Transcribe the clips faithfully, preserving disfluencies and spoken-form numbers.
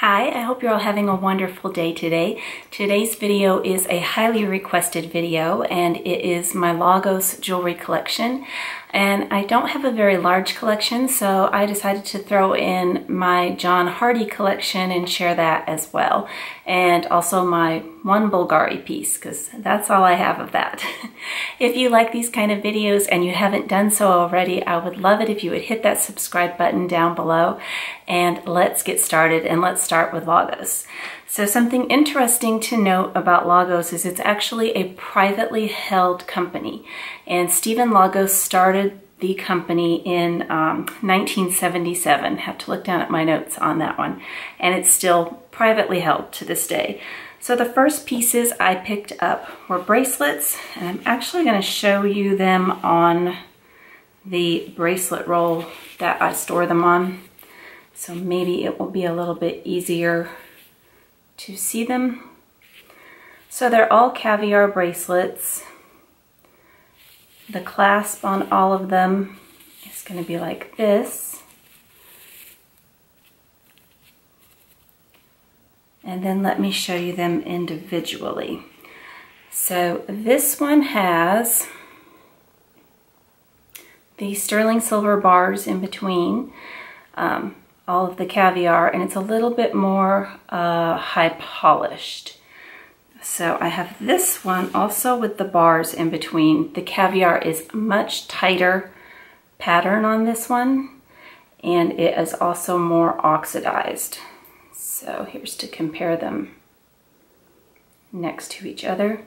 Hi, I hope you're all having a wonderful day today. Today's video is a highly requested video and it is my Lagos jewelry collection. And I don't have a very large collection, so I decided to throw in my John Hardy collection and share that as well. And also my one Bulgari piece, because that's all I have of that. If you like these kind of videos and you haven't done so already, I would love it if you would hit that subscribe button down below. And let's get started, and let's start with Lagos. So something interesting to note about Lagos is it's actually a privately held company. And Stephen Lagos started the company in um, nineteen seventy-seven. Have to look down at my notes on that one. And it's still privately held to this day. So the first pieces I picked up were bracelets. And I'm actually going to show you them on the bracelet roll that I store them on. So maybe it will be a little bit easier to see them. So they're all caviar bracelets. The clasp on all of them is going to be like this. And then let me show you them individually. So this one has the sterling silver bars in between. Um, all of the caviar, and it's a little bit more uh, high polished. So I have this one also with the bars in between. The caviar is much tighter pattern on this one, and it is also more oxidized. So here's to compare them next to each other.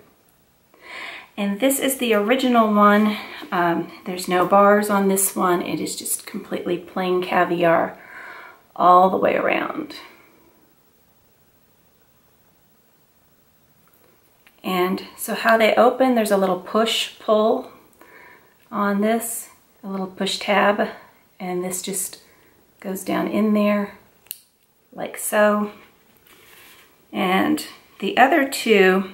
And this is the original one. Um, there's no bars on this one. It is just completely plain caviar all the way around. And so how they open, there's a little push pull on this, a little push tab, and this just goes down in there like so. And the other two,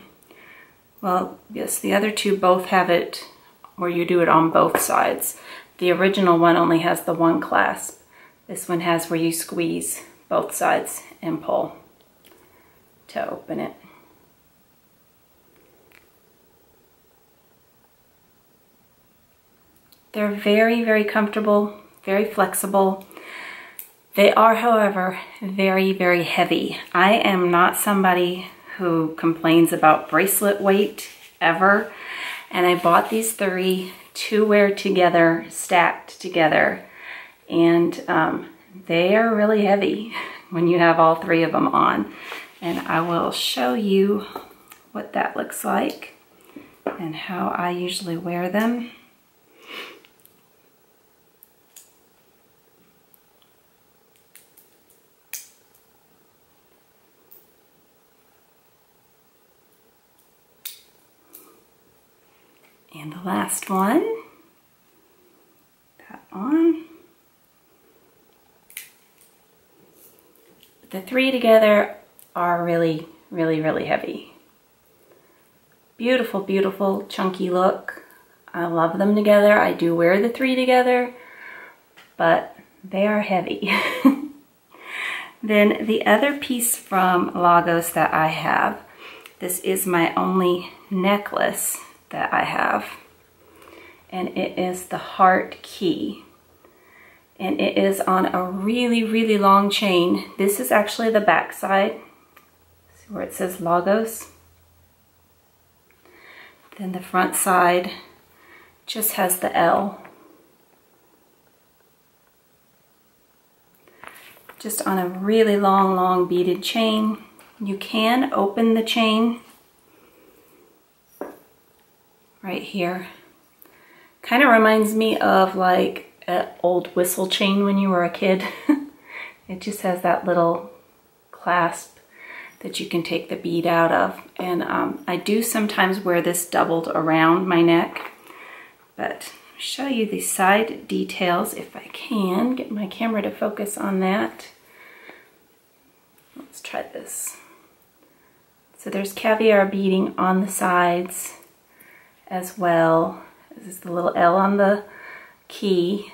well, yes, the other two both have it where you do it on both sides. The original one only has the one clasp. This one has where you squeeze both sides and pull to open it. They're very, very comfortable, very flexible. They are, however, very, very heavy. I am not somebody who complains about bracelet weight ever. And I bought these three to wear together, stacked together. And um, they are really heavy when you have all three of them on. And I will show you what that looks like and how I usually wear them. And the last one, that on. The three together are really, really, really heavy. Beautiful, beautiful, chunky look. I love them together. I do wear the three together, but they are heavy. Then the other piece from Lagos that I have, this is my only necklace that I have, and it is the heart key. And it is on a really, really long chain. This is actually the back side. See where it says Lagos? Then the front side just has the L. Just on a really long, long beaded chain. You can open the chain right here. Kind of reminds me of like an old whistle chain when you were a kid. It just has that little clasp that you can take the bead out of. And um, I do sometimes wear this doubled around my neck, but I'll show you the side details if I can. Get my camera to focus on that. Let's try this. So there's caviar beading on the sides as well. This is the little L on the key.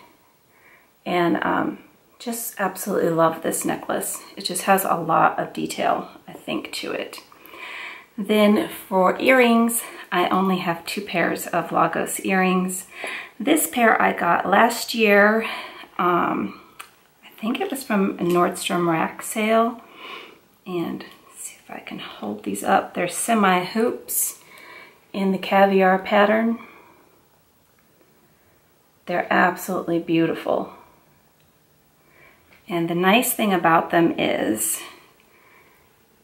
And um, Just absolutely love this necklace. It just has a lot of detail, I think, to it. Then for earrings, I only have two pairs of Lagos earrings. This pair I got last year. Um, I think it was from a Nordstrom Rack sale. And let's see if I can hold these up. They're semi-hoops in the caviar pattern. They're absolutely beautiful. And the nice thing about them is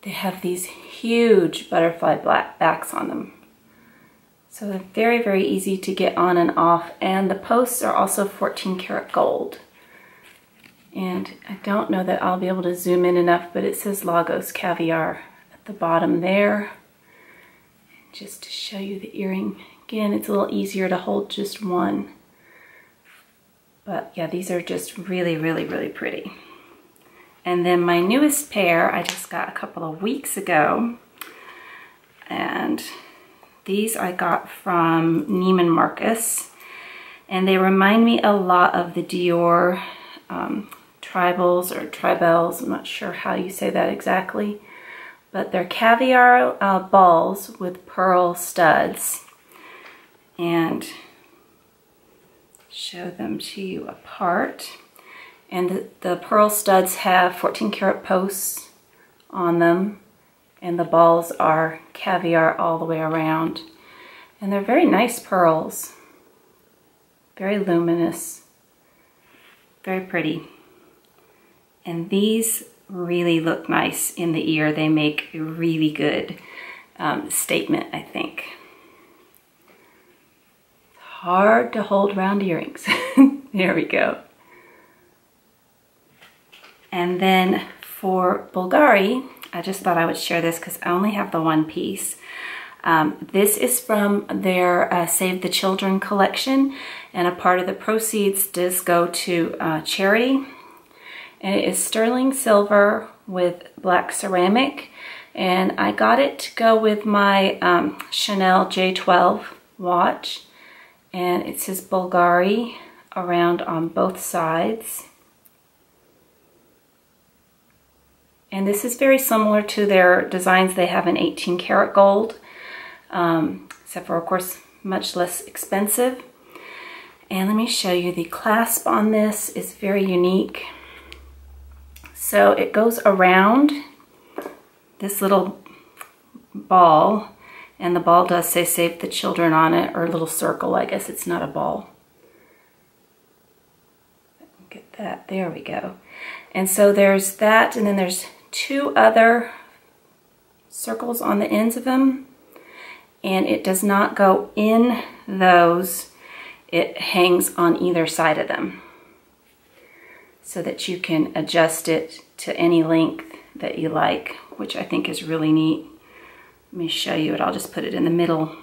they have these huge butterfly backs on them. So they're very, very easy to get on and off. And the posts are also fourteen karat gold. And I don't know that I'll be able to zoom in enough, but it says Lagos Caviar at the bottom there. And just to show you the earring, again, it's a little easier to hold just one. But yeah, these are just really, really, really pretty. And then my newest pair, I just got a couple of weeks ago. And these I got from Neiman Marcus. And they remind me a lot of the Dior um, tribals or tribels. I'm not sure how you say that exactly. But they're caviar uh, balls with pearl studs. And show them to you apart. And the, the pearl studs have fourteen karat posts on them, and the balls are caviar all the way around. And they're very nice pearls, very luminous, very pretty. And these really look nice in the ear. They make a really good um, statement, I think. It's hard to hold round earrings. There we go. And then for Bulgari, I just thought I would share this because I only have the one piece. Um, this is from their uh, Save the Children collection, and a part of the proceeds does go to uh, charity. And it is sterling silver with black ceramic, and I got it to go with my um, Chanel J twelve watch, and it says Bulgari around on both sides. And this is very similar to their designs they have in eighteen karat gold, um, except for, of course, much less expensive. And let me show you the clasp on this is very unique. So it goes around this little ball, and the ball does say Save the Children on it, or a little circle. I guess it's not a ball. Get that. There we go. And so there's that, and then there's two other circles on the ends of them, and it does not go in those. It hangs on either side of them so that you can adjust it to any length that you like, which I think is really neat. Let me show you it. I'll just put it in the middle.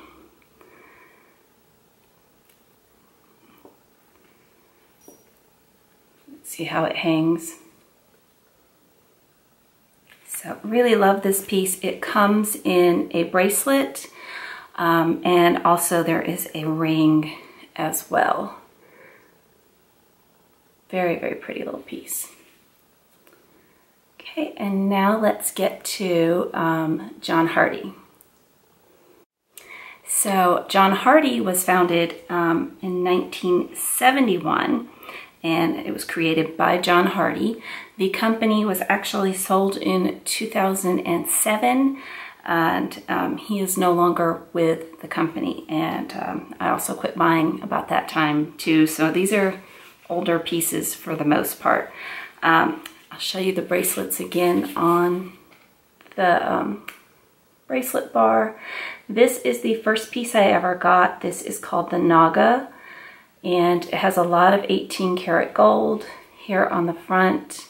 See how it hangs. So really love this piece. It comes in a bracelet, um, and also there is a ring as well. Very, very pretty little piece. Okay, and now let's get to um, John Hardy. So John Hardy was founded um, in nineteen seventy-one. And it was created by John Hardy. The company was actually sold in two thousand seven, and um, he is no longer with the company. And um, I also quit buying about that time too. So these are older pieces for the most part. Um, I'll show you the bracelets again on the um, bracelet bar. This is the first piece I ever got. This is called the Naga. And it has a lot of eighteen karat gold here on the front.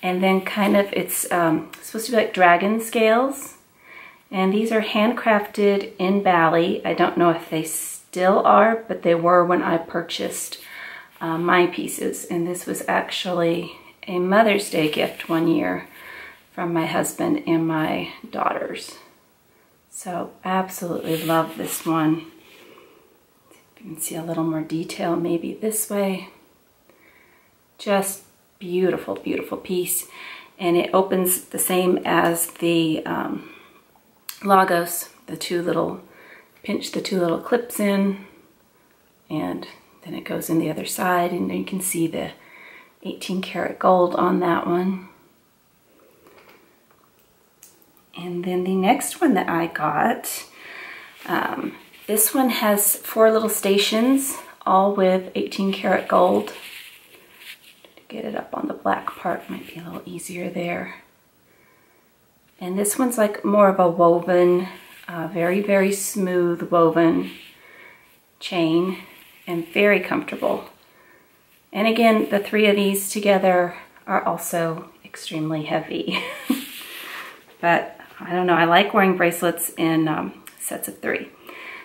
And then kind of, it's um, supposed to be like dragon scales. And these are handcrafted in Bali. I don't know if they still are, but they were when I purchased uh, my pieces. And this was actually a Mother's Day gift one year from my husband and my daughters. So absolutely love this one. You can see a little more detail maybe this way. Just beautiful, beautiful piece. And it opens the same as the um, Lagos, the two little, pinch the two little clips in, and then it goes in the other side, and you can see the eighteen karat gold on that one. And then the next one that I got, um, this one has four little stations, all with eighteen karat gold. Get it up on the black part, might be a little easier there. And this one's like more of a woven, uh, very, very smooth woven chain, and very comfortable. And again, the three of these together are also extremely heavy. But I don't know, I like wearing bracelets in um, sets of three.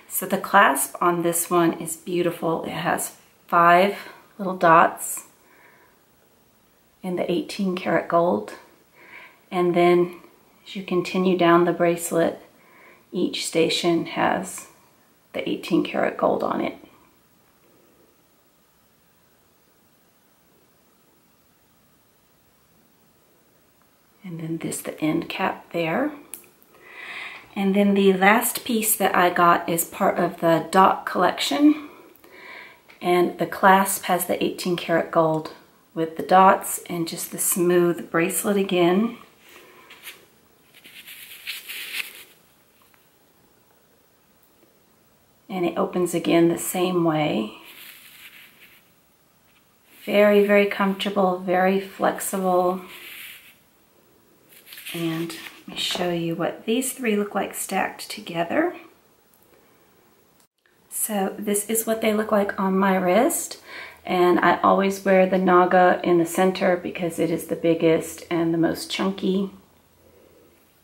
So the clasp on this one is beautiful. It has five little dots in the eighteen karat gold. And then as you continue down the bracelet, each station has the eighteen karat gold on it. And then this, the end cap there. And then the last piece that I got is part of the Dot collection. And the clasp has the eighteen karat gold with the dots and just the smooth bracelet again. And it opens again the same way. Very, very comfortable, very flexible. And let me show you what these three look like stacked together. So this is what they look like on my wrist. And I always wear the Naga in the center because it is the biggest and the most chunky.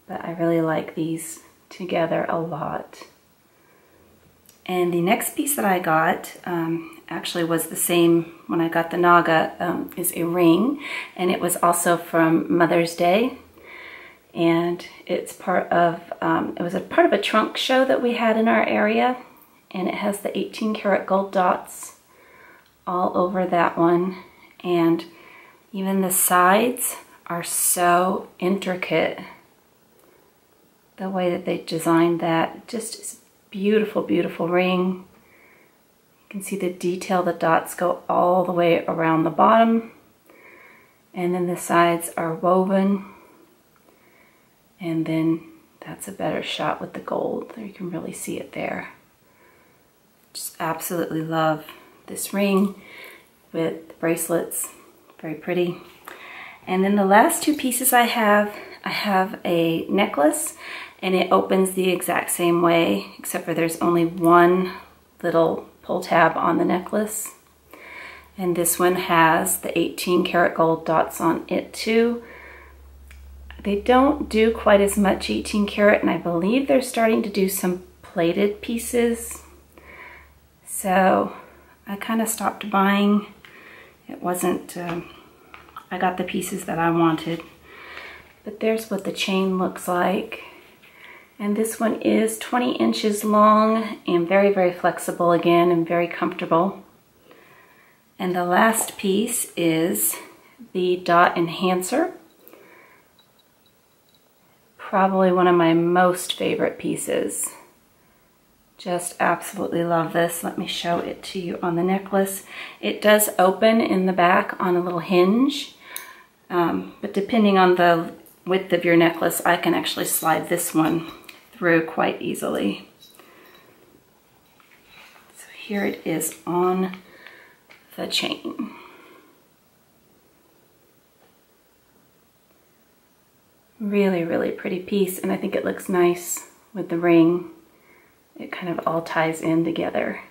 But I really like these together a lot. And the next piece that I got, um, actually was the same when I got the Naga, um, is a ring. And it was also from Mother's Day. And it's part of, um, it was a part of a trunk show that we had in our area. And it has the eighteen karat gold dots all over that one, and even the sides are so intricate. The way that they designed that, just is beautiful, beautiful ring. You can see the detail, the dots go all the way around the bottom, and then the sides are woven, and then that's a better shot with the gold. You can really see it there. Just absolutely love this ring with bracelets, very pretty. And then the last two pieces I have, I have a necklace, and it opens the exact same way, except for there's only one little pull tab on the necklace. And this one has the eighteen karat gold dots on it too. They don't do quite as much eighteen karat, and I believe they're starting to do some plated pieces. So I kind of stopped buying. It wasn't, um, I got the pieces that I wanted. But there's what the chain looks like. And this one is twenty inches long and very, very flexible again and very comfortable. And the last piece is the dot enhancer. Probably one of my most favorite pieces. Just absolutely love this. Let me show it to you on the necklace. It does open in the back on a little hinge, um, but depending on the width of your necklace, I can actually slide this one through quite easily. So here it is on the chain. Really, really pretty piece, and I think it looks nice with the ring. It kind of all ties in together.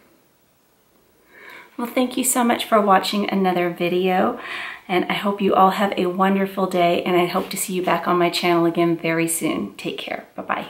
Well, thank you so much for watching another video, and I hope you all have a wonderful day, and I hope to see you back on my channel again very soon. Take care. Bye-bye.